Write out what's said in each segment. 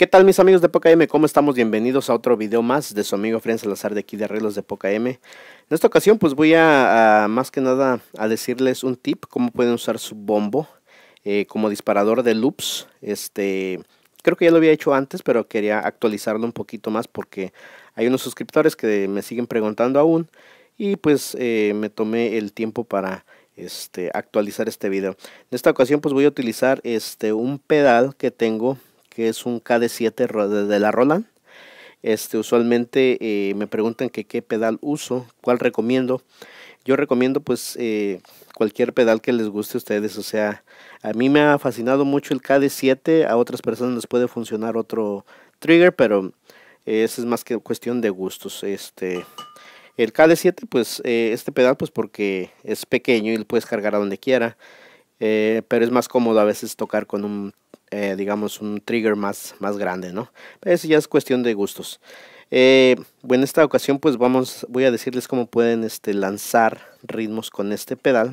¿Qué tal mis amigos de Poca M? ¿Cómo estamos? Bienvenidos a otro video más de su amigo Efren Salazar de aquí de Arreglos de Poca M. En esta ocasión pues voy a más que nada a decirles un tip, cómo pueden usar su bombo como disparador de loops. Creo que ya lo había hecho antes, pero quería actualizarlo un poquito más porque hay unos suscriptores que me siguen preguntando aún. Y pues me tomé el tiempo para actualizar este video. En esta ocasión pues voy a utilizar un pedal que tengo, que es un KD7 de la Roland. Usualmente me preguntan que qué pedal uso, cuál recomiendo. Yo recomiendo pues cualquier pedal que les guste a ustedes. O sea, a mí me ha fascinado mucho el KD7, a otras personas les puede funcionar otro trigger, pero eso es más que cuestión de gustos. El KD7 pues este pedal pues porque es pequeño y lo puedes cargar a donde quiera, pero es más cómodo a veces tocar con un digamos un trigger más grande, ¿no? Pero eso ya es cuestión de gustos. En esta ocasión pues voy a decirles cómo pueden lanzar ritmos con este pedal.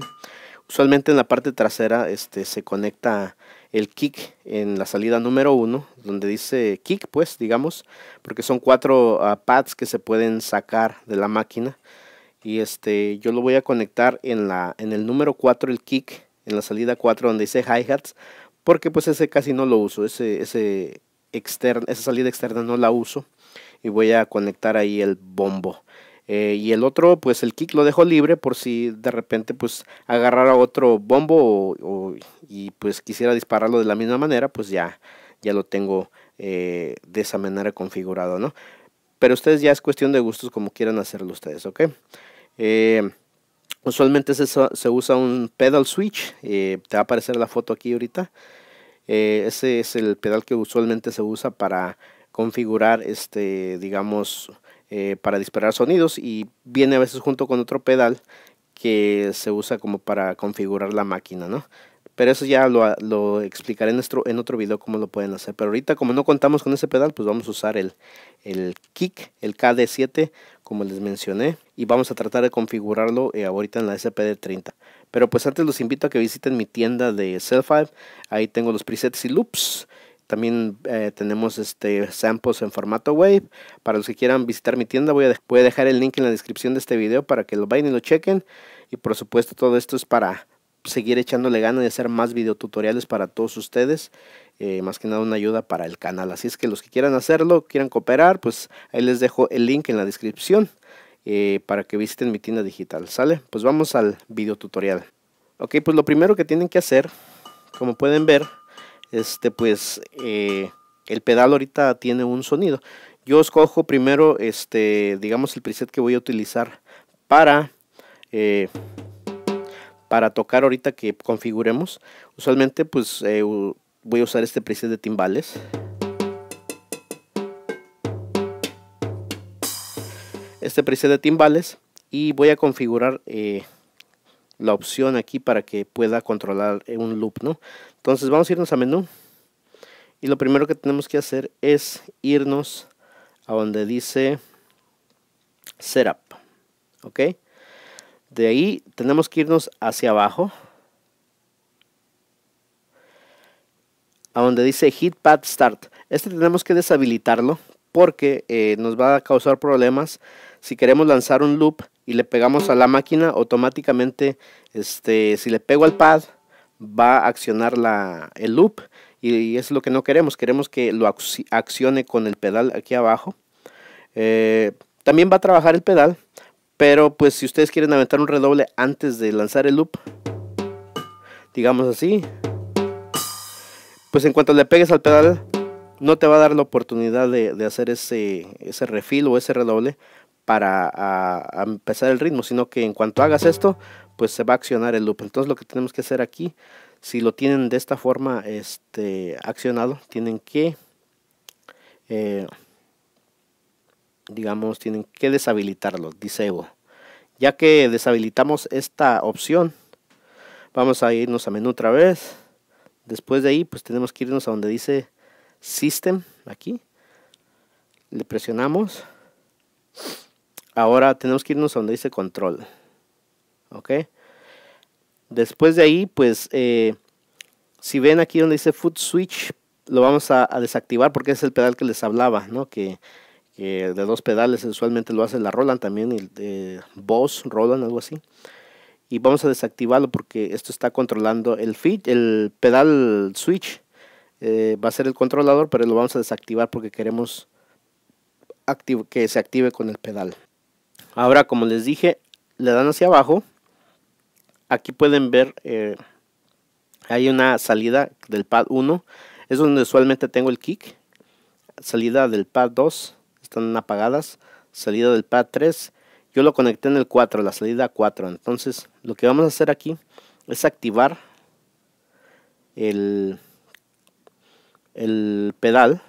Usualmente en la parte trasera se conecta el kick en la salida número 1, donde dice kick, pues digamos, porque son 4 pads que se pueden sacar de la máquina. Y yo lo voy a conectar en el número 4, el kick, en la salida 4 donde dice hi-hats, porque pues ese casi no lo uso, esa salida externa no la uso, y voy a conectar ahí el bombo. Y el otro, pues el kick lo dejo libre por si de repente pues agarrara otro bombo y pues quisiera dispararlo de la misma manera, pues ya lo tengo de esa manera configurado, ¿no? Pero ustedes ya es cuestión de gustos como quieran hacerlo ustedes, ¿ok? Usualmente se usa un pedal switch, te va a aparecer la foto aquí ahorita. Ese es el pedal que usualmente se usa para configurar, digamos, para disparar sonidos, y viene a veces junto con otro pedal que se usa como para configurar la máquina, ¿no? Pero eso ya lo explicaré en otro video cómo lo pueden hacer. Pero ahorita como no contamos con ese pedal, pues vamos a usar el kick, el KD7, como les mencioné. Y vamos a tratar de configurarlo ahorita en la SPD30. Pero pues antes los invito a que visiten mi tienda de Sellfy. Ahí tengo los presets y loops. También tenemos samples en formato wave. Para los que quieran visitar mi tienda, voy a dejar el link en la descripción de este video para que lo vayan y lo chequen. Y por supuesto todo esto es para seguir echándole ganas de hacer más videotutoriales para todos ustedes. Más que nada una ayuda para el canal. Así es que los que quieran hacerlo, quieran cooperar, pues ahí les dejo el link en la descripción para que visiten mi tienda digital. ¿Sale? Pues vamos al videotutorial. Ok, pues lo primero que tienen que hacer, como pueden ver, el pedal ahorita tiene un sonido. Yo escojo primero digamos el preset que voy a utilizar para tocar ahorita que configuremos. Usualmente pues voy a usar este preset de timbales. Este preset de timbales, y voy a configurar la opción aquí para que pueda controlar un loop, ¿no? Entonces vamos a irnos a menú, y lo primero que tenemos que hacer es irnos a donde dice setup, ¿ok? De ahí tenemos que irnos hacia abajo a donde dice hit pad start. Tenemos que deshabilitarlo porque nos va a causar problemas si queremos lanzar un loop y le pegamos a la máquina. Automáticamente si le pego al pad va a accionar el loop, y es lo que no queremos. Queremos que lo accione con el pedal aquí abajo. También va a trabajar el pedal, pero pues si ustedes quieren aventar un redoble antes de lanzar el loop, digamos así, pues en cuanto le pegues al pedal no te va a dar la oportunidad de hacer ese refill o ese redoble para a empezar el ritmo, sino que en cuanto hagas esto pues se va a accionar el loop. Entonces lo que tenemos que hacer aquí, si lo tienen de esta forma accionado, tienen que deshabilitarlo, disable. Ya que deshabilitamos esta opción, vamos a irnos a menú otra vez. Después de ahí pues tenemos que irnos a donde dice System. Aquí le presionamos. Ahora tenemos que irnos a donde dice Control, ok. Después de ahí pues si ven aquí donde dice Foot Switch lo vamos a desactivar porque es el pedal que les hablaba, ¿no? Que de dos pedales usualmente lo hace la Roland también, el de Boss, Roland, algo así. Y vamos a desactivarlo porque esto está controlando el feed, el pedal switch. Va a ser el controlador, pero lo vamos a desactivar porque queremos que se active con el pedal. Ahora, como les dije, le dan hacia abajo. Aquí pueden ver, hay una salida del pad 1. Es donde usualmente tengo el kick. Salida del pad 2. Están apagadas. Salida del pad 3. Yo lo conecté en el 4, la salida 4. Entonces, lo que vamos a hacer aquí es activar el pedal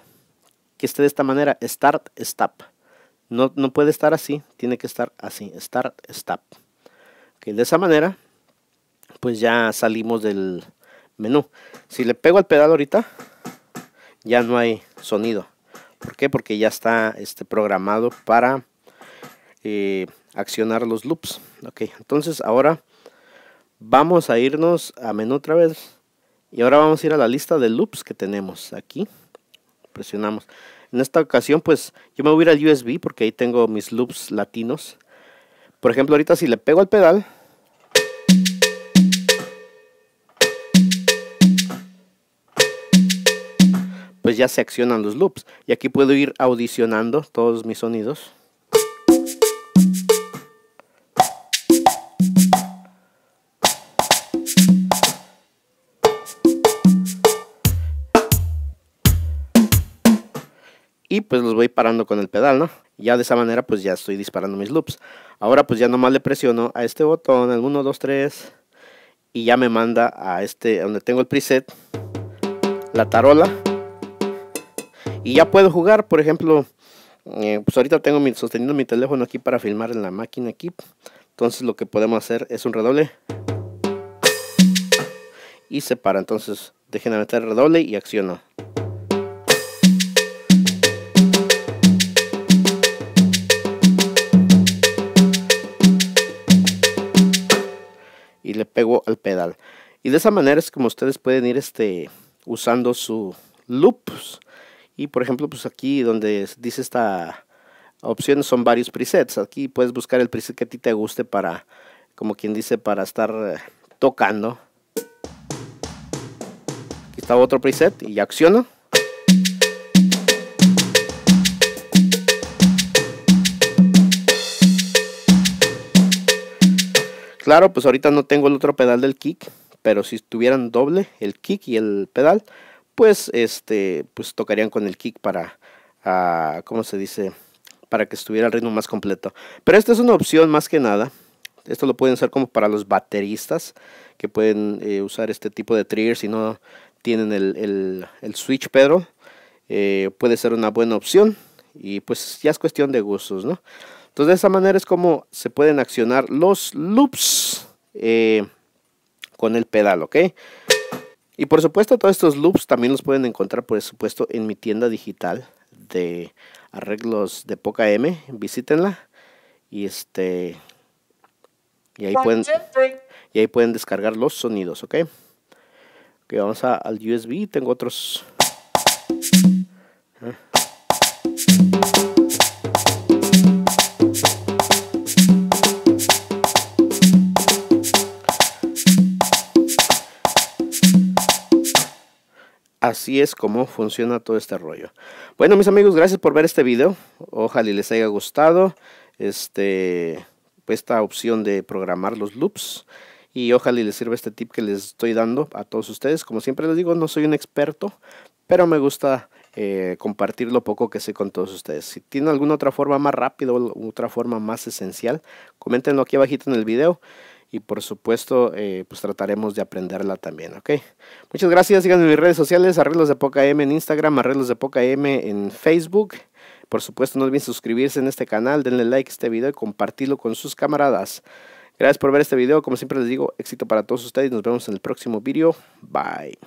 que esté de esta manera, start stop. No puede estar así, tiene que estar así, start stop. Okay, de esa manera pues ya salimos del menú. Si le pego al pedal ahorita ya no hay sonido. ¿Por qué? Porque ya está programado para accionar los loops. Ok, entonces ahora vamos a irnos a menú otra vez. Y ahora vamos a ir a la lista de loops que tenemos aquí. Presionamos. En esta ocasión pues yo me voy a ir al USB porque ahí tengo mis loops latinos. Por ejemplo, ahorita si le pego al pedal. Pues ya se accionan los loops. Y aquí puedo ir audicionando todos mis sonidos. Y pues los voy parando con el pedal, ¿no? Ya de esa manera pues ya estoy disparando mis loops. Ahora pues ya nomás le presiono a este botón, al 1, 2, 3. Y ya me manda a donde tengo el preset, la tarola. Y ya puedo jugar, por ejemplo, pues ahorita tengo sosteniendo mi teléfono aquí para filmar en la máquina aquí. Entonces lo que podemos hacer es un redoble. Y se para, entonces dejen meter el redoble y acciono. Le pego al pedal y de esa manera es como ustedes pueden ir usando su loops. Y por ejemplo pues aquí donde dice esta opción son varios presets. Aquí puedes buscar el preset que a ti te guste para, como quien dice, para estar tocando. Aquí está otro preset y acciono. Claro, pues ahorita no tengo el otro pedal del kick, pero si tuvieran doble el kick y el pedal, pues pues tocarían con el kick para, ¿cómo se dice? Para que estuviera el ritmo más completo. Pero esta es una opción más que nada. Esto lo pueden usar como para los bateristas que pueden usar este tipo de triggers si no tienen el switch pedal. Puede ser una buena opción y pues ya es cuestión de gustos, ¿no? Entonces de esa manera es como se pueden accionar los loops con el pedal, ¿ok? Y por supuesto todos estos loops también los pueden encontrar por supuesto en mi tienda digital de arreglos de Poca M. Visítenla y ahí pueden descargar los sonidos, ¿ok? Ok, vamos al USB. Tengo otros. Así es como funciona todo este rollo. Bueno, mis amigos, gracias por ver este video. Ojalá les haya gustado esta opción de programar los loops. Y ojalá les sirva este tip que les estoy dando a todos ustedes. Como siempre les digo, no soy un experto, pero me gusta compartir lo poco que sé con todos ustedes. Si tienen alguna otra forma más rápida o otra forma más esencial, coméntenlo aquí abajito en el video. Y por supuesto, pues trataremos de aprenderla también, ¿ok? Muchas gracias, síganme en mis redes sociales, Arreglos de Poca M en Instagram, Arreglos de Poca M en Facebook. Por supuesto, no olviden suscribirse en este canal, denle like a este video y compartirlo con sus camaradas. Gracias por ver este video, como siempre les digo, éxito para todos ustedes, nos vemos en el próximo video, bye.